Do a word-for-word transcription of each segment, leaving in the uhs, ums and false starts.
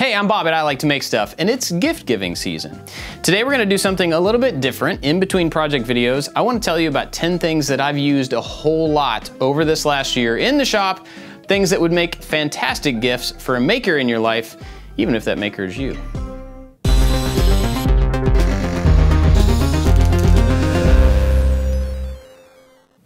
Hey, I'm Bob and I like to make stuff, and it's gift giving season. Today we're gonna do something a little bit different. In between project videos, I wanna tell you about ten things that I've used a whole lot over this last year in the shop, things that would make fantastic gifts for a maker in your life, even if that maker is you.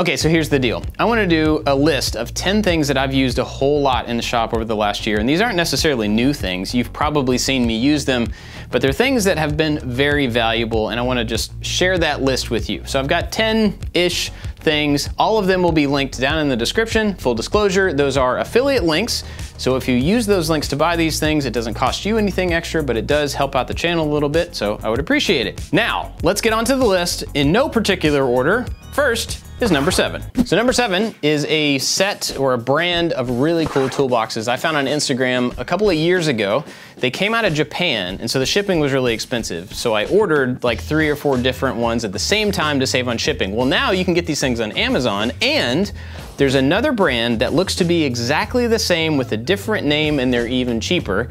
Okay, so here's the deal. I wanna do a list of ten things that I've used a whole lot in the shop over the last year, and these aren't necessarily new things. You've probably seen me use them, but they're things that have been very valuable, and I wanna just share that list with you. So I've got ten-ish things. All of them will be linked down in the description. Full disclosure, those are affiliate links, so if you use those links to buy these things, it doesn't cost you anything extra, but it does help out the channel a little bit, so I would appreciate it. Now, let's get onto the list in no particular order. First is number seven. So number seven is a set or a brand of really cool toolboxes I found on Instagram a couple of years ago. They came out of Japan, and so the shipping was really expensive. So I ordered like three or four different ones at the same time to save on shipping. Well, now you can get these things on Amazon, and there's another brand that looks to be exactly the same with a different name, and they're even cheaper.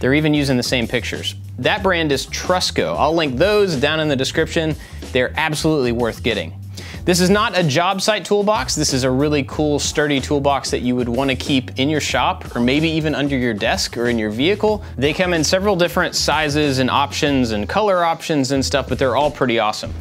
They're even using the same pictures. That brand is Trusco. I'll link those down in the description. They're absolutely worth getting. This is not a job site toolbox. This is a really cool, sturdy toolbox that you would want to keep in your shop or maybe even under your desk or in your vehicle. They come in several different sizes and options and color options and stuff, but they're all pretty awesome.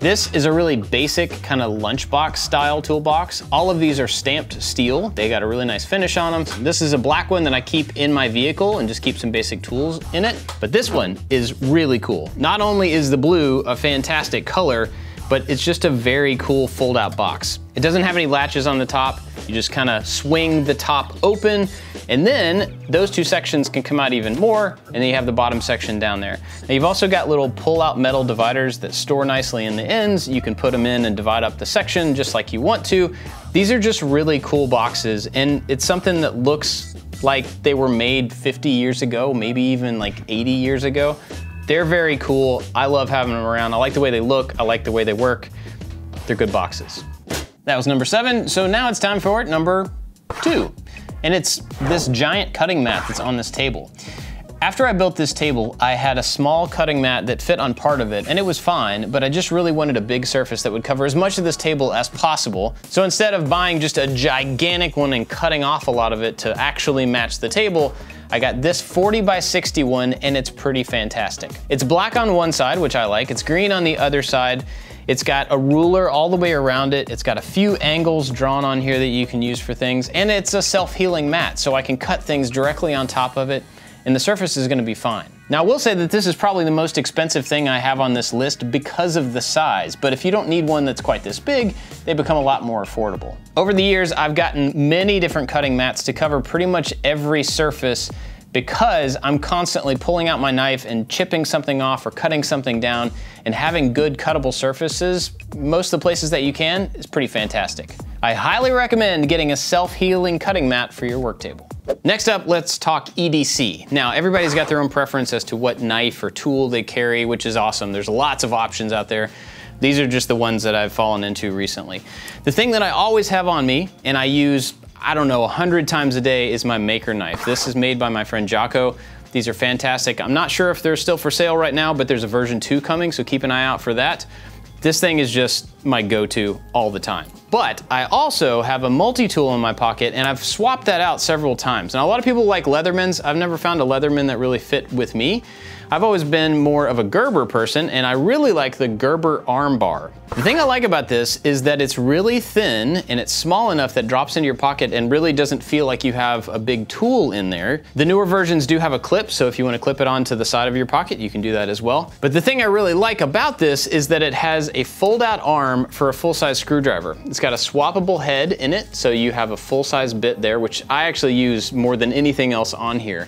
This is a really basic kind of lunchbox style toolbox. All of these are stamped steel. They got a really nice finish on them. This is a black one that I keep in my vehicle and just keep some basic tools in it. But this one is really cool. Not only is the blue a fantastic color, but it's just a very cool fold out box. It doesn't have any latches on the top. You just kind of swing the top open, and then those two sections can come out even more, and then you have the bottom section down there. Now you've also got little pull out metal dividers that store nicely in the ends. You can put them in and divide up the section just like you want to. These are just really cool boxes, and it's something that looks like they were made fifty years ago, maybe even like eighty years ago. They're very cool. I love having them around. I like the way they look. I like the way they work. They're good boxes. That was number seven. So now it's time for number two. And it's this giant cutting mat that's on this table. After I built this table, I had a small cutting mat that fit on part of it, and it was fine, but I just really wanted a big surface that would cover as much of this table as possible. So instead of buying just a gigantic one and cutting off a lot of it to actually match the table, I got this forty by sixty one, and it's pretty fantastic. It's black on one side, which I like. It's green on the other side. It's got a ruler all the way around it. It's got a few angles drawn on here that you can use for things. And it's a self-healing mat, so I can cut things directly on top of it, and the surface is gonna be fine. Now, I will say that this is probably the most expensive thing I have on this list because of the size, but if you don't need one that's quite this big, they become a lot more affordable. Over the years, I've gotten many different cutting mats to cover pretty much every surface because I'm constantly pulling out my knife and chipping something off or cutting something down, and having good cuttable surfaces, most of the places that you can, is pretty fantastic. I highly recommend getting a self-healing cutting mat for your work table. Next up, let's talk E D C. Now, everybody's got their own preference as to what knife or tool they carry, which is awesome. There's lots of options out there. These are just the ones that I've fallen into recently. The thing that I always have on me, and I use, I don't know, a hundred times a day, is my maker knife. This is made by my friend Jocko. These are fantastic. I'm not sure if they're still for sale right now, but there's a version two coming, so keep an eye out for that. This thing is just my go-to all the time. But I also have a multi-tool in my pocket, and I've swapped that out several times. Now, a lot of people like Leathermans. I've never found a Leatherman that really fit with me. I've always been more of a Gerber person, and I really like the Gerber arm bar. The thing I like about this is that it's really thin, and it's small enough that it drops into your pocket and really doesn't feel like you have a big tool in there. The newer versions do have a clip, so if you want to clip it onto the side of your pocket, you can do that as well. But the thing I really like about this is that it has a fold-out arm for a full-size screwdriver. It's got a swappable head in it, so you have a full-size bit there, which I actually use more than anything else on here.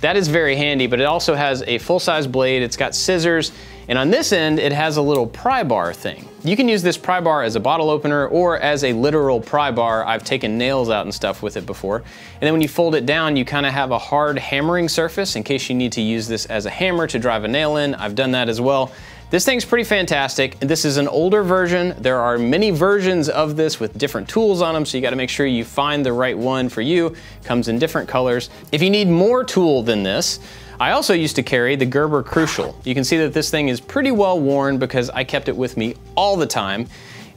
That is very handy, but it also has a full-size blade, it's got scissors, and on this end, it has a little pry bar thing. You can use this pry bar as a bottle opener or as a literal pry bar. I've taken nails out and stuff with it before. And then when you fold it down, you kind of have a hard hammering surface in case you need to use this as a hammer to drive a nail in. I've done that as well. This thing's pretty fantastic, and this is an older version. There are many versions of this with different tools on them, so you gotta make sure you find the right one for you. Comes in different colors. If you need more tool than this, I also used to carry the Gerber Crucial. You can see that this thing is pretty well worn because I kept it with me all the time.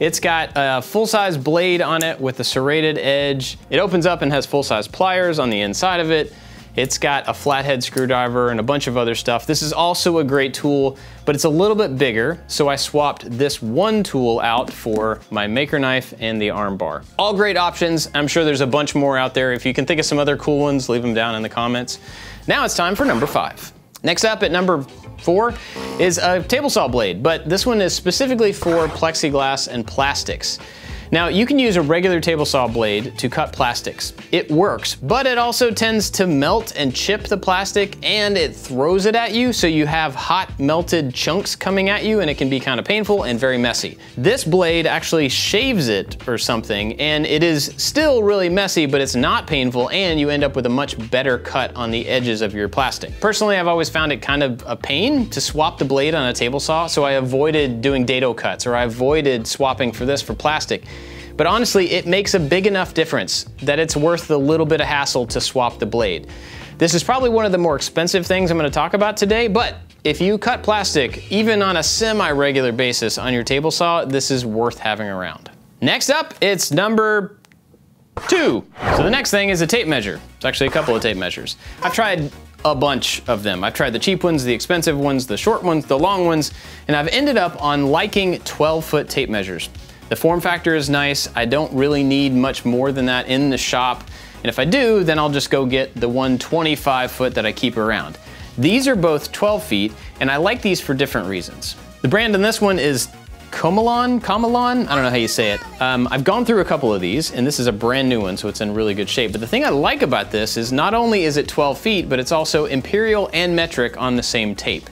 It's got a full-size blade on it with a serrated edge. It opens up and has full-size pliers on the inside of it. It's got a flathead screwdriver and a bunch of other stuff. This is also a great tool, but it's a little bit bigger, so I swapped this one tool out for my maker knife and the arm bar. All great options. I'm sure there's a bunch more out there. If you can think of some other cool ones, leave them down in the comments. Now it's time for number five. Next up at number four is a table saw blade, but this one is specifically for plexiglass and plastics. Now, you can use a regular table saw blade to cut plastics. It works, but it also tends to melt and chip the plastic, and it throws it at you, so you have hot melted chunks coming at you, and it can be kind of painful and very messy. This blade actually shaves it or something, and it is still really messy, but it's not painful, and you end up with a much better cut on the edges of your plastic. Personally, I've always found it kind of a pain to swap the blade on a table saw, so I avoided doing dado cuts, or I avoided swapping for this for plastic. But honestly, it makes a big enough difference that it's worth the little bit of hassle to swap the blade. This is probably one of the more expensive things I'm going to talk about today, but if you cut plastic, even on a semi-regular basis on your table saw, this is worth having around. Next up, it's number two. So the next thing is a tape measure. It's actually a couple of tape measures. I've tried a bunch of them. I've tried the cheap ones, the expensive ones, the short ones, the long ones, and I've ended up on liking twelve foot tape measures. The form factor is nice. I don't really need much more than that in the shop. And if I do, then I'll just go get the one twenty-five foot that I keep around. These are both twelve feet, and I like these for different reasons. The brand in this one is Komelon, Komelon? I don't know how you say it. Um, I've gone through a couple of these, and this is a brand new one, so it's in really good shape. But the thing I like about this is not only is it twelve feet, but it's also imperial and metric on the same tape.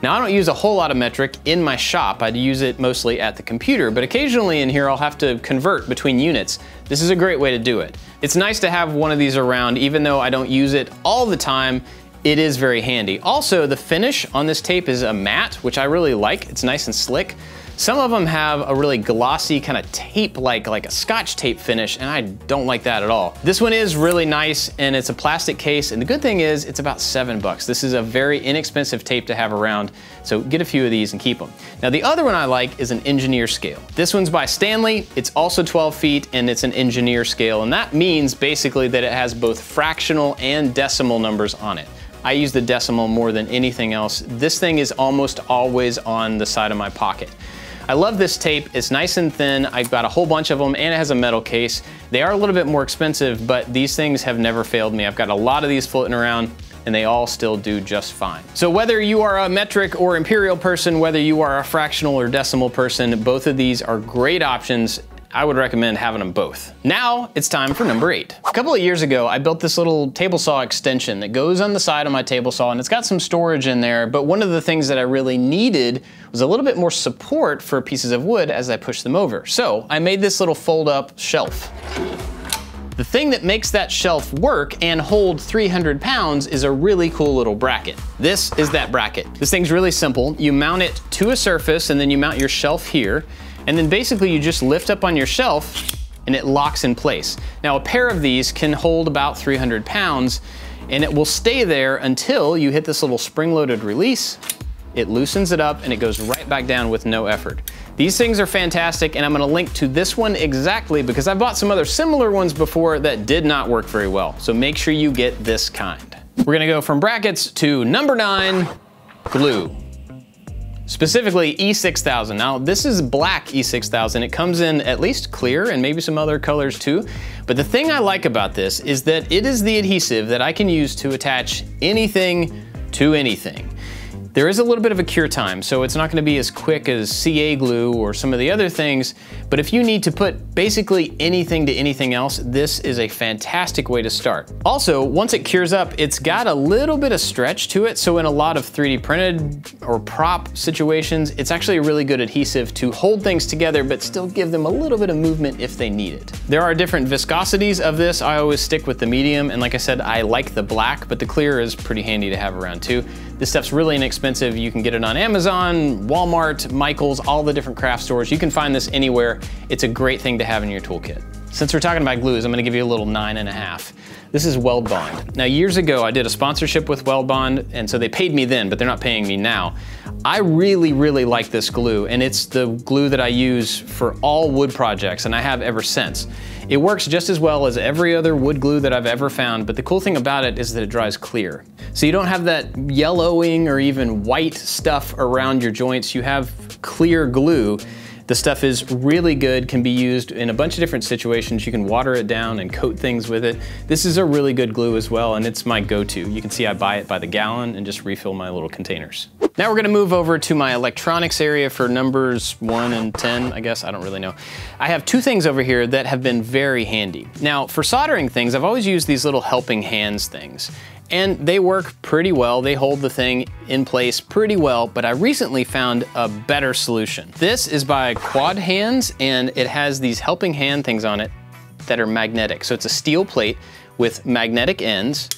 Now, I don't use a whole lot of metric in my shop. I'd use it mostly at the computer, but occasionally in here I'll have to convert between units. This is a great way to do it. It's nice to have one of these around, even though I don't use it all the time. It is very handy. Also, the finish on this tape is a matte, which I really like. It's nice and slick. Some of them have a really glossy kind of tape-like, like a Scotch tape finish, and I don't like that at all. This one is really nice, and it's a plastic case, and the good thing is it's about seven bucks. This is a very inexpensive tape to have around, so get a few of these and keep them. Now, the other one I like is an engineer scale. This one's by Stanley. It's also twelve feet, and it's an engineer scale, and that means basically that it has both fractional and decimal numbers on it. I use the decimal more than anything else. This thing is almost always on the side of my pocket. I love this tape. It's nice and thin. I've got a whole bunch of them, and it has a metal case. They are a little bit more expensive, but these things have never failed me. I've got a lot of these floating around, and they all still do just fine. So whether you are a metric or imperial person, whether you are a fractional or decimal person, both of these are great options. I would recommend having them both. Now it's time for number eight. A couple of years ago, I built this little table saw extension that goes on the side of my table saw, and it's got some storage in there, but one of the things that I really needed was a little bit more support for pieces of wood as I push them over. So I made this little fold up shelf. The thing that makes that shelf work and hold three hundred pounds is a really cool little bracket. This is that bracket. This thing's really simple. You mount it to a surface, and then you mount your shelf here. And then basically you just lift up on your shelf and it locks in place. Now, a pair of these can hold about three hundred pounds, and it will stay there until you hit this little spring-loaded release. It loosens it up and it goes right back down with no effort. These things are fantastic, and I'm gonna link to this one exactly because I bought some other similar ones before that did not work very well. So make sure you get this kind. We're gonna go from brackets to number nine, glue. Specifically E six thousand. Now, this is black E six thousand. It comes in at least clear and maybe some other colors too. But the thing I like about this is that it is the adhesive that I can use to attach anything to anything. There is a little bit of a cure time, so it's not gonna be as quick as C A glue or some of the other things, but if you need to put basically anything to anything else, this is a fantastic way to start. Also, once it cures up, it's got a little bit of stretch to it, so in a lot of three D printed or prop situations, it's actually a really good adhesive to hold things together, but still give them a little bit of movement if they need it. There are different viscosities of this. I always stick with the medium, and like I said, I like the black, but the clear is pretty handy to have around too. This stuff's really inexpensive. You can get it on Amazon, Walmart, Michael's, all the different craft stores. You can find this anywhere. It's a great thing to have in your toolkit. Since we're talking about glues, I'm gonna give you a little nine and a half. This is Weldbond. Now years ago, I did a sponsorship with Weldbond, and so they paid me then, but they're not paying me now. I really, really like this glue, and it's the glue that I use for all wood projects, and I have ever since. It works just as well as every other wood glue that I've ever found, but the cool thing about it is that it dries clear. So you don't have that yellowing or even white stuff around your joints. You have clear glue. The stuff is really good, can be used in a bunch of different situations. You can water it down and coat things with it. This is a really good glue as well, and it's my go-to. You can see I buy it by the gallon and just refill my little containers. Now we're gonna move over to my electronics area for numbers one and ten, I guess, I don't really know. I have two things over here that have been very handy. Now, for soldering things, I've always used these little helping hands things. And they work pretty well. They hold the thing in place pretty well, but I recently found a better solution. This is by Quad Hands, and it has these helping hand things on it that are magnetic. So it's a steel plate with magnetic ends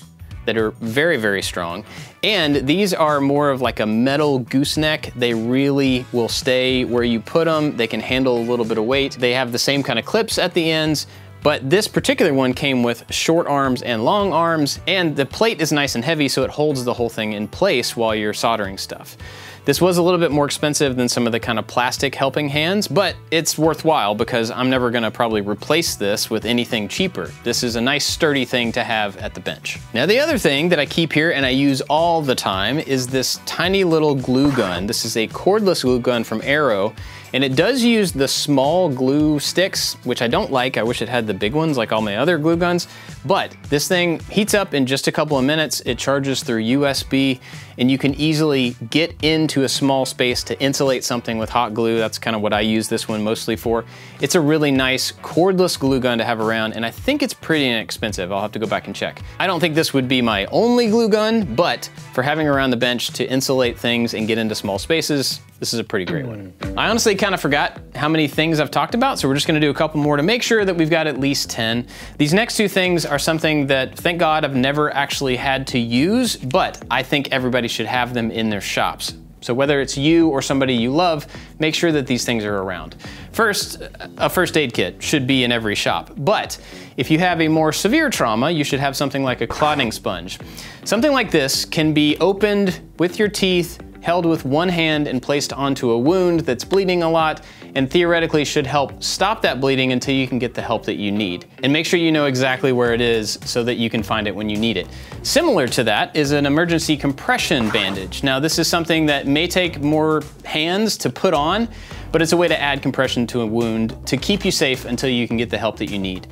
that are very, very strong. And these are more of like a metal gooseneck. They really will stay where you put them. They can handle a little bit of weight. They have the same kind of clips at the ends, but this particular one came with short arms and long arms, and the plate is nice and heavy, so it holds the whole thing in place while you're soldering stuff. This was a little bit more expensive than some of the kind of plastic helping hands, but it's worthwhile because I'm never gonna probably replace this with anything cheaper. This is a nice sturdy thing to have at the bench. Now the other thing that I keep here and I use all the time is this tiny little glue gun. This is a cordless glue gun from Arrow, and it does use the small glue sticks, which I don't like. I wish it had the big ones like all my other glue guns, but this thing heats up in just a couple of minutes. It charges through U S B, and you can easily get into a small space to insulate something with hot glue. That's kind of what I use this one mostly for. It's a really nice cordless glue gun to have around, and I think it's pretty inexpensive. I'll have to go back and check. I don't think this would be my only glue gun, but for having around the bench to insulate things and get into small spaces, this is a pretty great one. I honestly kind of forgot how many things I've talked about, so we're just gonna do a couple more to make sure that we've got at least ten. These next two things are something that, thank God, I've never actually had to use, but I think everybody should have them in their shops. So whether it's you or somebody you love, make sure that these things are around. First, a first aid kit should be in every shop, but if you have a more severe trauma, you should have something like a clotting sponge. Something like this can be opened with your teeth, held with one hand and placed onto a wound that's bleeding a lot, and theoretically should help stop that bleeding until you can get the help that you need. And make sure you know exactly where it is so that you can find it when you need it. Similar to that is an emergency compression bandage. Now this is something that may take more hands to put on, but it's a way to add compression to a wound to keep you safe until you can get the help that you need.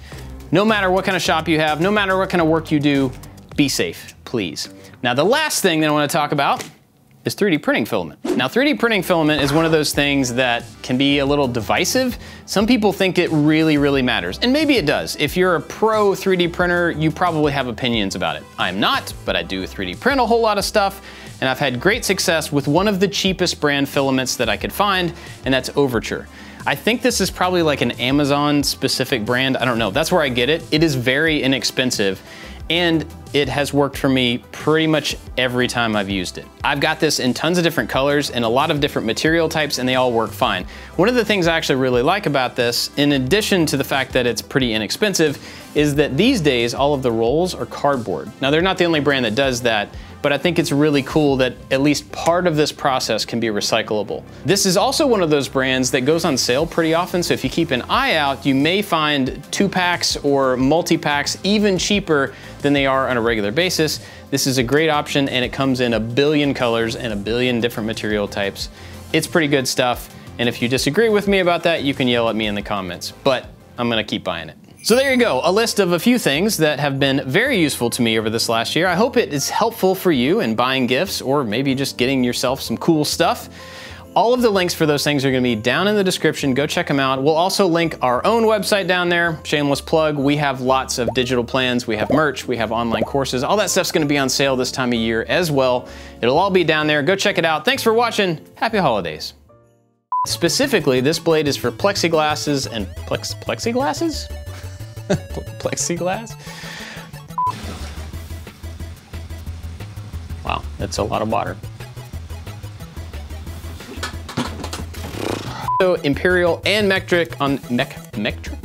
No matter what kind of shop you have, no matter what kind of work you do, be safe, please. Now the last thing that I want to talk about is three D printing filament. Now three D printing filament is one of those things that can be a little divisive. Some people think it really, really matters, and maybe it does. If you're a pro three D printer, you probably have opinions about it. I'm not, but I do three D print a whole lot of stuff, and I've had great success with one of the cheapest brand filaments that I could find, and that's Overture. I think this is probably like an Amazon specific brand, I don't know, that's where I get it. It is very inexpensive, and it has worked for me pretty much every time I've used it. I've got this in tons of different colors and a lot of different material types, and they all work fine. One of the things I actually really like about this, in addition to the fact that it's pretty inexpensive, is that these days all of the rolls are cardboard. Now they're not the only brand that does that, but I think it's really cool that at least part of this process can be recyclable. This is also one of those brands that goes on sale pretty often, so if you keep an eye out, you may find two packs or multi-packs even cheaper than they are on a regular basis. This is a great option, and it comes in a billion colors and a billion different material types. It's pretty good stuff, and if you disagree with me about that, you can yell at me in the comments, but I'm gonna keep buying it. So there you go, a list of a few things that have been very useful to me over this last year. I hope it is helpful for you in buying gifts or maybe just getting yourself some cool stuff. All of the links for those things are gonna be down in the description. Go check them out. We'll also link our own website down there. Shameless plug, we have lots of digital plans. We have merch, we have online courses. All that stuff's gonna be on sale this time of year as well. It'll all be down there. Go check it out. Thanks for watching. Happy holidays. Specifically, this blade is for plexiglasses and plex, plexiglasses? Plexiglass? Wow, that's a lot of water. So imperial and metric on mech metric